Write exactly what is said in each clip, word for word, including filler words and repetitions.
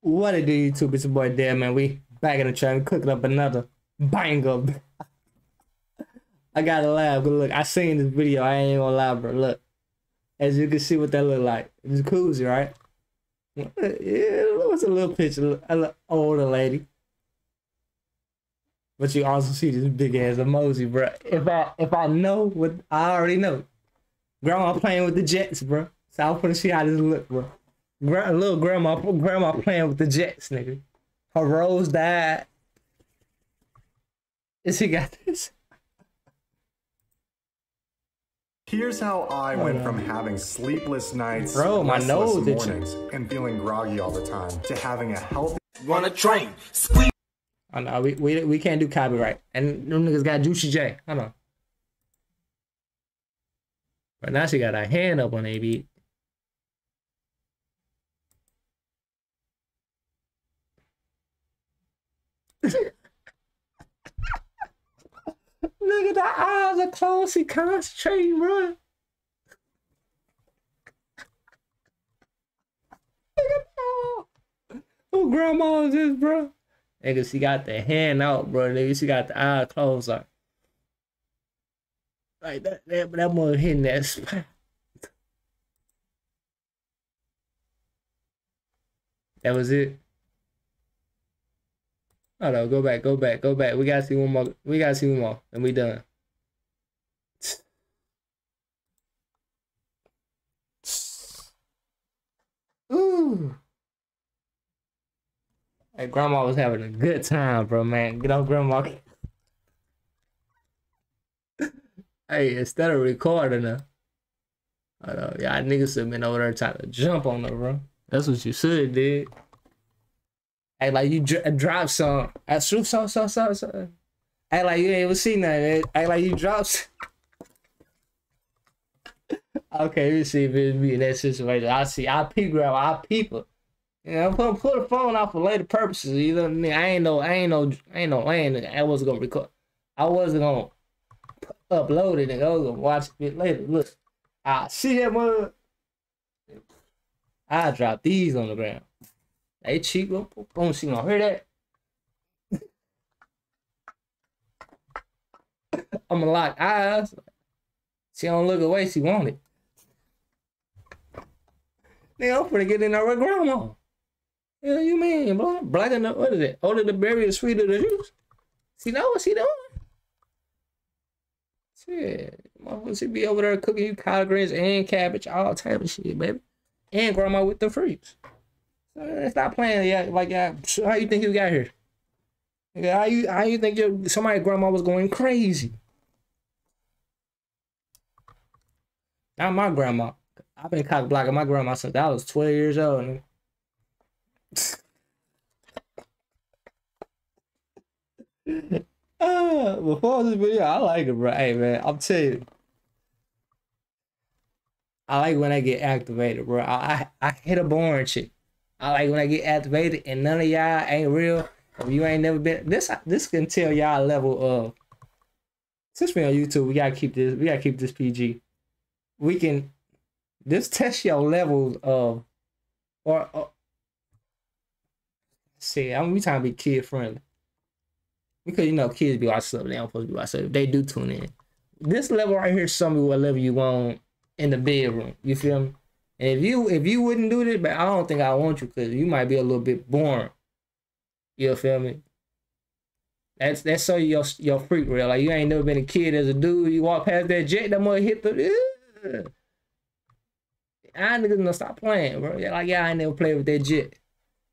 What it do, YouTube? It's your boy Deadman. We back in the trap, cooking up another banger. I gotta laugh, but look, I seen this video. I ain't gonna lie, bro. Look, as you can see what that look like. It was a koozie, right? Yeah, it was a little picture, a little older lady. But you also see this big ass emoji, bro. If I if I know what I already know, grandma playing with the Jets, bro. So I want to see how this look, bro. Gra little grandma, grandma playing with the Jets, nigga. Her rose died. And she got this. Here's how I oh, went no. from having sleepless nights, bro, my nose mornings, itching. And feeling groggy all the time to having a healthy run a train. Squeeze. Oh no, we we we can't do copyright, and them niggas got Juicy J. Hold on. But now she got her hand up on A B. Nigga, the eyes are closed. He concentrating, bro. Nigga, no. Who grandma is this, bro? Nigga, she got the hand out, bro. Nigga, she got the eyes closed. Like, like that, that, that mother hitting that spot. That was it. Hold on, go back, go back, go back. We gotta see one more. We gotta see one more, and we done. Ooh. Hey, grandma was having a good time, bro, man. Get off grandma. Hey, instead of recording her, hold on, y'all niggas should have been over there trying to jump on her, bro. That's what you should have did. Act like you dr drop some. I shoot some, some, some, some. Act like you ain't even see nothing. Act like you dropped. Okay, let's see if it's me in that situation. I see. I peep grab. I peep her. You know, put put the phone off for later purposes. You know, I ain't no, I ain't no, I ain't no land. I wasn't gonna record. I wasn't gonna upload it, and I was gonna watch it later. Look, I see that mother. I drop these on the ground. Hey, cheap, boom, boom, she gonna hear that. I'm gonna lock eyes. She don't look away, she want it. Nigga, I'm finna get in there with grandma. Yeah, you mean, bro? Black and the, what is it? Older the berry, the sweeter the juice. She know what she doing. Shit, motherfucker, she be over there cooking you collard greens and cabbage, all type of shit, baby. And grandma with the fruits. Stop playing, yeah. Like, yeah, how you think you got here? How you how you think your somebody's grandma was going crazy? Not my grandma. I've been cock blocking my grandma since I was twelve years old. uh, before this video, I like it, bro. Hey, man, I'm telling you. I like when I get activated, bro. I I, I hit a boring chick. I like when I get activated and none of y'all ain't real. If you ain't never been this, this can tell y'all level of. Since we on YouTube, we gotta keep this. We gotta keep this P G. We can. This test your levels of, or, or see, I'm we trying to be kid friendly. Because you know kids be watching stuff they don't supposed to be watching. If they do tune in. This level right here, show me what level you want in the bedroom. You feel me? And if you if you wouldn't do this, but I don't think I want you because you might be a little bit boring. You feel me? That's that's so your your freak real. Like you ain't never been a kid as a dude. You walk past that jet, that mother hit the. I niggas gonna stop playing, bro. Like yeah, I ain't never played with that jet.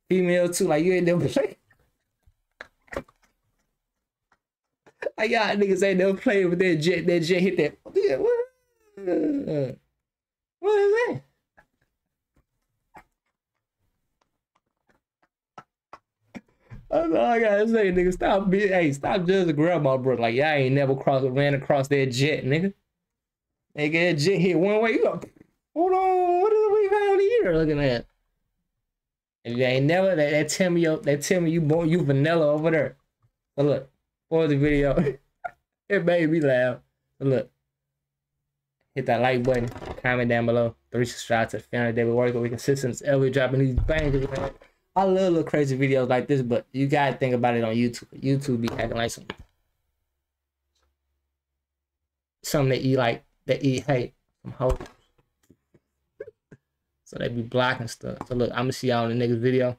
Female too, like you ain't never played. Like y'all niggas ain't never played with that jet. That jet hit that. Yeah, what? What is that? That's all I gotta say, nigga. Stop being, hey, stop judging grandma, bro. Like, y'all ain't never crossed, ran across that jet, nigga. Nigga, that jet hit one way. You go, hold on, what is we found here? Looking at. If you ain't never, that, that tell me, yo, that tell me you born, you vanilla over there. But look, for the video, it made me laugh. But look, hit that like button, comment down below, three subscribe to the family. David Work, we consistent as ever dropping these bangers, man. I love little crazy videos like this, but you gotta think about it on YouTube. YouTube be acting like some something that you like that eat hate from hoes. So they be blocking stuff. So look, I'ma see y'all in the next video.